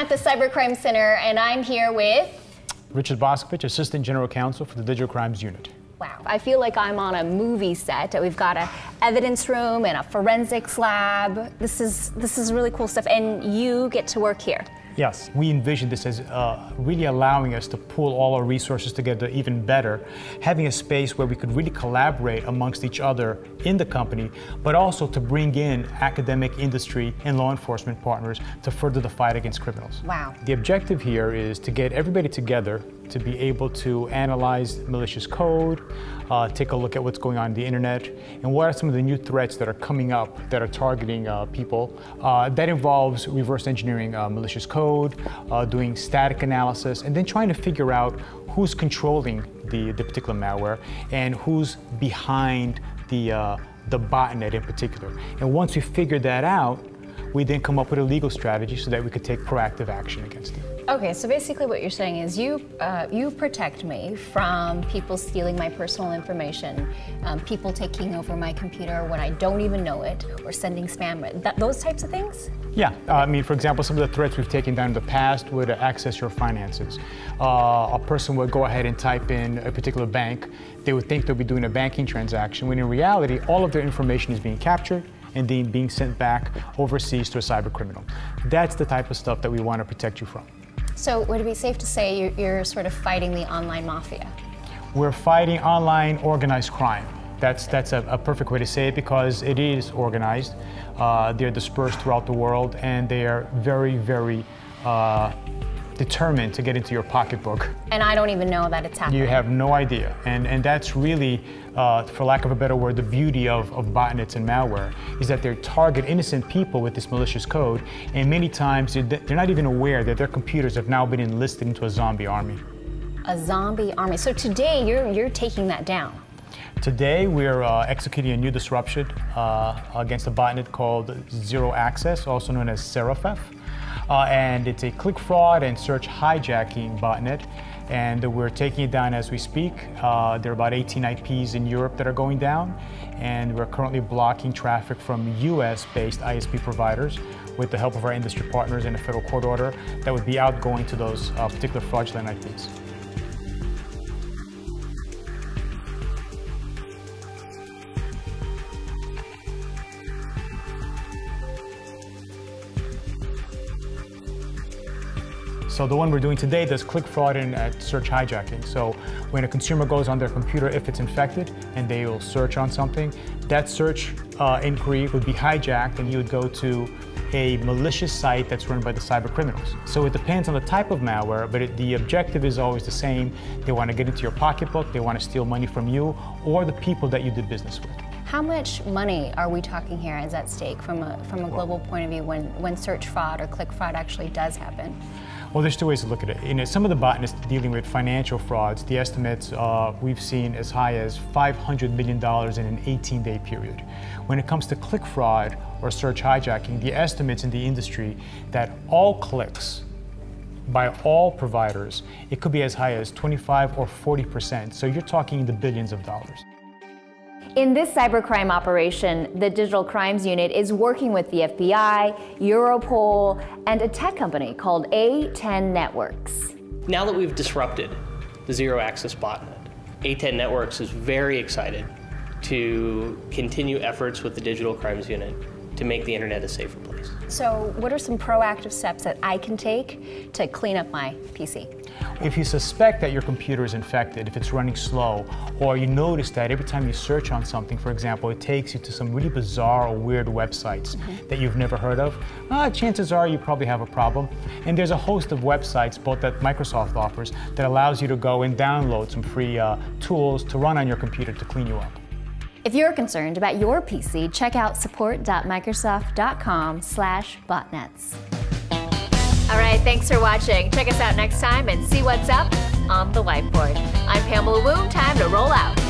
at the Cybercrime Center, and I'm here with... Richard Boscovich, Assistant General Counsel for the Digital Crimes Unit. Wow, I feel like I'm on a movie set. We've got an evidence room and a forensics lab. This is really cool stuff, and you get to work here. Yes, we envision this as really allowing us to pool all our resources together even better, having a space where we could really collaborate amongst each other in the company, but also to bring in academic, industry, and law enforcement partners to further the fight against criminals. Wow. The objective here is to get everybody together to be able to analyze malicious code, take a look at what's going on in the internet, and what are some of the new threats that are coming up that are targeting people. That involves reverse engineering malicious code, doing static analysis, and then trying to figure out who's controlling the particular malware and who's behind the botnet in particular. And once we figure that out, we then come up with a legal strategy so that we could take proactive action against them. Okay, so basically what you're saying is you protect me from people stealing my personal information, people taking over my computer when I don't even know it, or sending spam, those types of things? Yeah, I mean, for example, some of the threats we've taken down in the past would access your finances. A person would go ahead and type in a particular bank. They would think they'll be doing a banking transaction, when in reality, all of their information is being captured and then being sent back overseas to a cyber criminal. That's the type of stuff that we want to protect you from. So would it be safe to say you're sort of fighting the online mafia? We're fighting online organized crime. That's a perfect way to say it, because it is organized. They're dispersed throughout the world, and they are very, very determined to get into your pocketbook. And I don't even know that it's happening. You have no idea. And that's really, for lack of a better word, the beauty of botnets and malware, is that they target innocent people with this malicious code, and many times they're not even aware that their computers have now been enlisted into a zombie army. A zombie army. So today, you're taking that down. Today, we're executing a new disruption against a botnet called Zero Access, also known as Seraphef. And it's a click fraud and search hijacking botnet, and we're taking it down as we speak. There are about 18 IPs in Europe that are going down, and we're currently blocking traffic from US-based ISP providers with the help of our industry partners and a federal court order that would be outgoing to those particular fraudulent IPs. So the one we're doing today does click fraud and search hijacking. So when a consumer goes on their computer, if it's infected, and they will search on something, that search inquiry would be hijacked, and you would go to a malicious site that's run by the cyber criminals. So it depends on the type of malware, but the objective is always the same. They want to get into your pocketbook, they want to steal money from you or the people that you did business with. How much money are we talking here is at stake from a global point of view when search fraud or click fraud actually does happen? Well, there's two ways to look at it. You know, some of the botnets dealing with financial frauds, the estimates we've seen as high as $500 million in an 18-day period. When it comes to click fraud or search hijacking, the estimates in the industry that all clicks by all providers, it could be as high as 25 or 40%. So you're talking in the billions of dollars. In this cybercrime operation, the Digital Crimes Unit is working with the FBI, Europol, and a tech company called A10 Networks. Now that we've disrupted the Zero Access botnet, A10 Networks is very excited to continue efforts with the Digital Crimes Unit to make the internet a safer place. So what are some proactive steps that I can take to clean up my PC? If you suspect that your computer is infected, if it's running slow, or you notice that every time you search on something, for example, it takes you to some really bizarre or weird websites that you've never heard of, chances are you probably have a problem. And there's a host of websites, both that Microsoft offers, that allows you to go and download some free tools to run on your computer to clean you up. If you're concerned about your PC, check out support.microsoft.com/botnets. All right, thanks for watching. Check us out next time and see what's up on the whiteboard. I'm Pamela Woom, time to roll out.